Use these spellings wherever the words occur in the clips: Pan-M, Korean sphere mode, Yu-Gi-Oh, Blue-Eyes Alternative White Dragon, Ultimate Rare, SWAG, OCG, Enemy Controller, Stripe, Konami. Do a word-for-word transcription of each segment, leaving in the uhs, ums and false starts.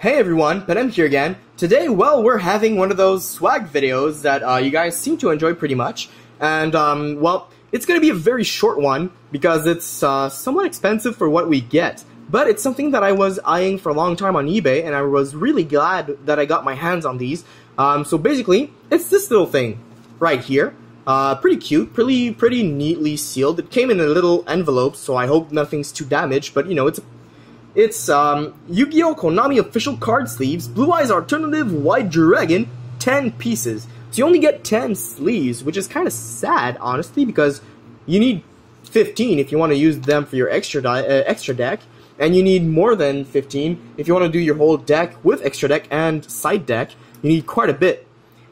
Hey everyone, Pan-M here again. Today, well, we're having one of those swag videos that uh, you guys seem to enjoy pretty much. And, um, well, it's going to be a very short one because it's uh, somewhat expensive for what we get. But it's something that I was eyeing for a long time on eBay, and I was really glad that I got my hands on these. Um, so basically, it's this little thing right here. Uh, pretty cute, pretty, pretty neatly sealed. It came in a little envelope, so I hope nothing's too damaged, but you know, it's a It's um, Yu-Gi-Oh! Konami Official Card Sleeves, Blue-Eyes Alternative White Dragon, ten pieces. So you only get ten sleeves, which is kind of sad, honestly, because you need fifteen if you want to use them for your extra, di uh, extra deck, and you need more than fifteen if you want to do your whole deck with extra deck and side deck. You need quite a bit.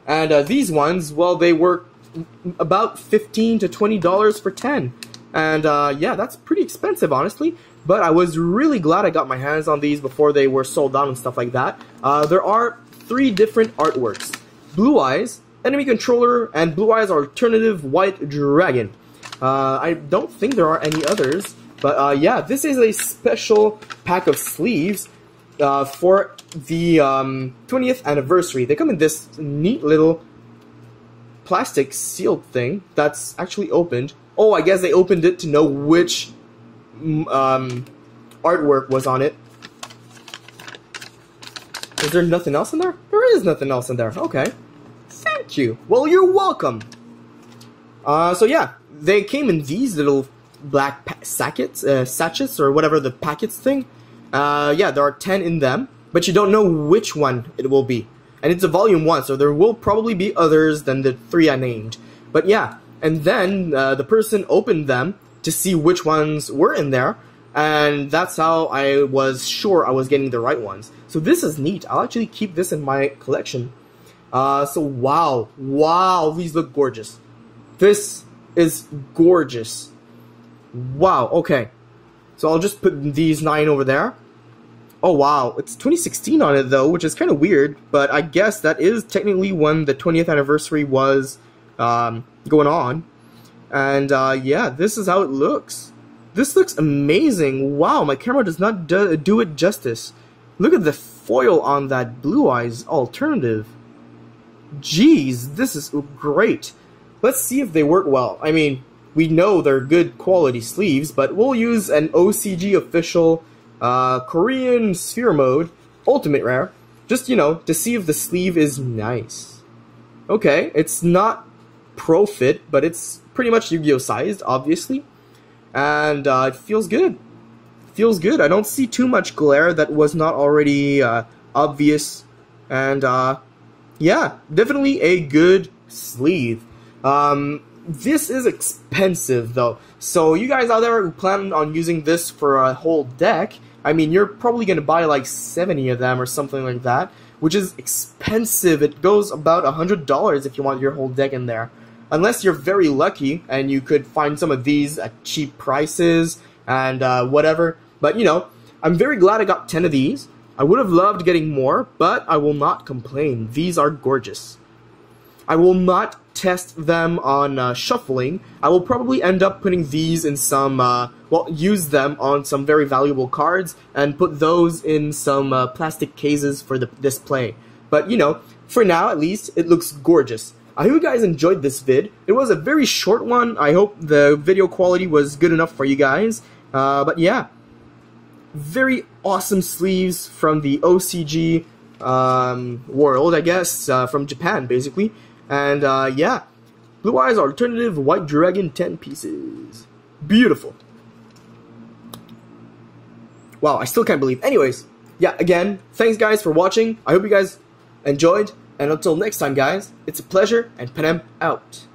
And uh, these ones, well, they were about fifteen to twenty dollars for ten. And uh, yeah, that's pretty expensive, honestly. But I was really glad I got my hands on these before they were sold out and stuff like that. Uh, there are three different artworks. Blue-Eyes, Enemy Controller, and Blue-Eyes Alternative White Dragon. Uh, I don't think there are any others. But uh, yeah, this is a special pack of sleeves uh, for the um, twentieth anniversary. They come in this neat little plastic sealed thing that's actually opened. Oh, I guess they opened it to know which um, artwork was on it. Is there nothing else in there? There is nothing else in there. Okay. Thank you. Well, you're welcome. Uh, so yeah, they came in these little black pa sackets, uh, sachets, or whatever the packets thing. Uh, yeah, there are ten in them, but you don't know which one it will be. And it's a volume one, so there will probably be others than the three I named. But yeah. And then uh, the person opened them to see which ones were in there, and that's how I was sure I was getting the right ones. So this is neat. I'll actually keep this in my collection. Uh, so wow, wow, these look gorgeous. This is gorgeous. Wow, okay. So I'll just put these nine over there. Oh wow, it's twenty sixteen on it though, which is kind of weird, but I guess that is technically when the twentieth anniversary was Um, going on. And uh, yeah, this is how it looks. This looks amazing. Wow, my camera does not do, do it justice. Look at the foil on that Blue-Eyes Alternative. Jeez, this is great. Let's see if they work well. I mean, we know they're good quality sleeves, but we'll use an O C G official uh, Korean sphere mode, Ultimate Rare, just, you know, to see if the sleeve is nice. Okay, it's not pro fit, but it's pretty much Yu-Gi-Oh sized, obviously, and uh, it feels good. It feels good. I don't see too much glare that was not already uh, obvious, and uh, yeah, definitely a good sleeve. Um, this is expensive though, so you guys out there who plan on using this for a whole deck, I mean, you're probably gonna buy like seventy of them or something like that, which is expensive. It goes about a hundred dollars if you want your whole deck in there. Unless you're very lucky and you could find some of these at cheap prices and uh, whatever. But you know, I'm very glad I got ten of these. I would have loved getting more, but I will not complain. These are gorgeous. I will not test them on uh, shuffling. I will probably end up putting these in some, uh, well, use them on some very valuable cards and put those in some uh, plastic cases for the display. But you know, for now at least, it looks gorgeous. I hope you guys enjoyed this vid. It was a very short one. I hope the video quality was good enough for you guys. Uh, but yeah, very awesome sleeves from the O C G um, world, I guess, uh, from Japan basically. And uh, yeah, Blue-Eyes Alternative White Dragon ten pieces. Beautiful. Wow, I still can't believe. Anyways, yeah, again, thanks guys for watching. I hope you guys enjoyed. And until next time guys, it's a pleasure, and Pan-M out.